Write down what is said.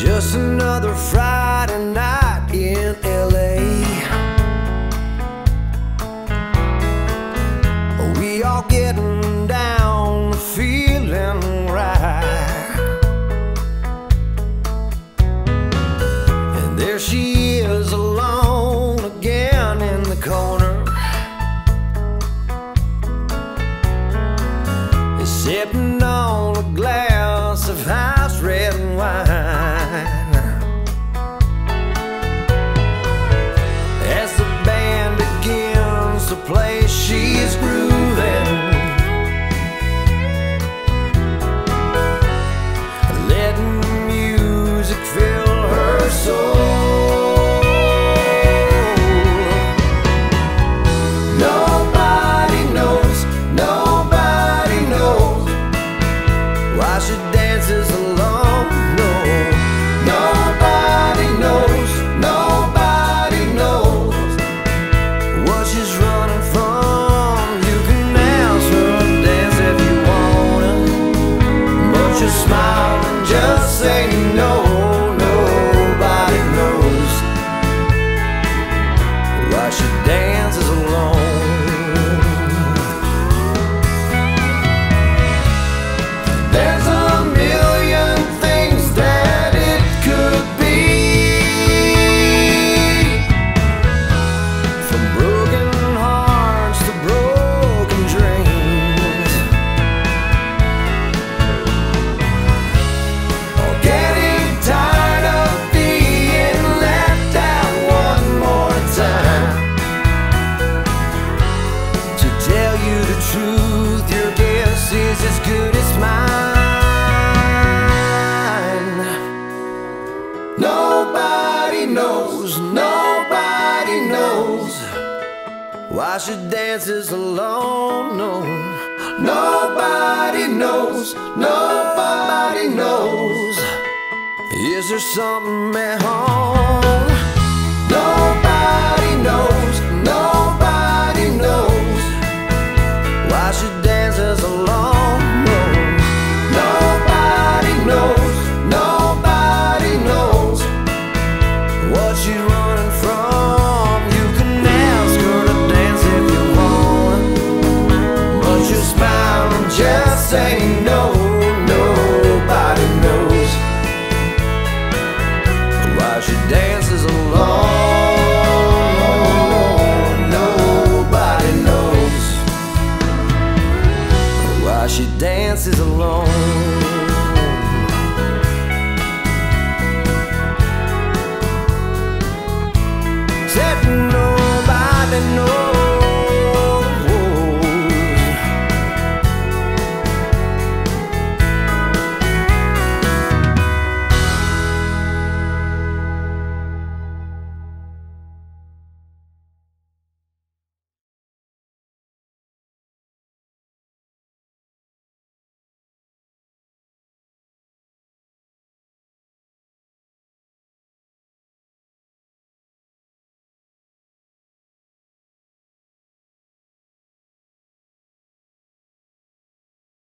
Just another Friday night in LA. We all getting down, feeling right. And there she is alone again in the corner, sipping on a glass of house red wine. Just say no, nobody knows. Why she dances alone. There's a million things that it could be, from broken hearts to broken dreams. Truth, your guess is as good as mine. Nobody knows, nobody knows why she dances alone. No, nobody knows, nobody knows. Is there something at home? Nobody knows, nobody knows why she dances alone. No, nobody knows, nobody knows what she's running from. You can ask her to dance if you want, but you smile and just say no, nobody knows why she dances alone. She dances alone. Said nobody knows.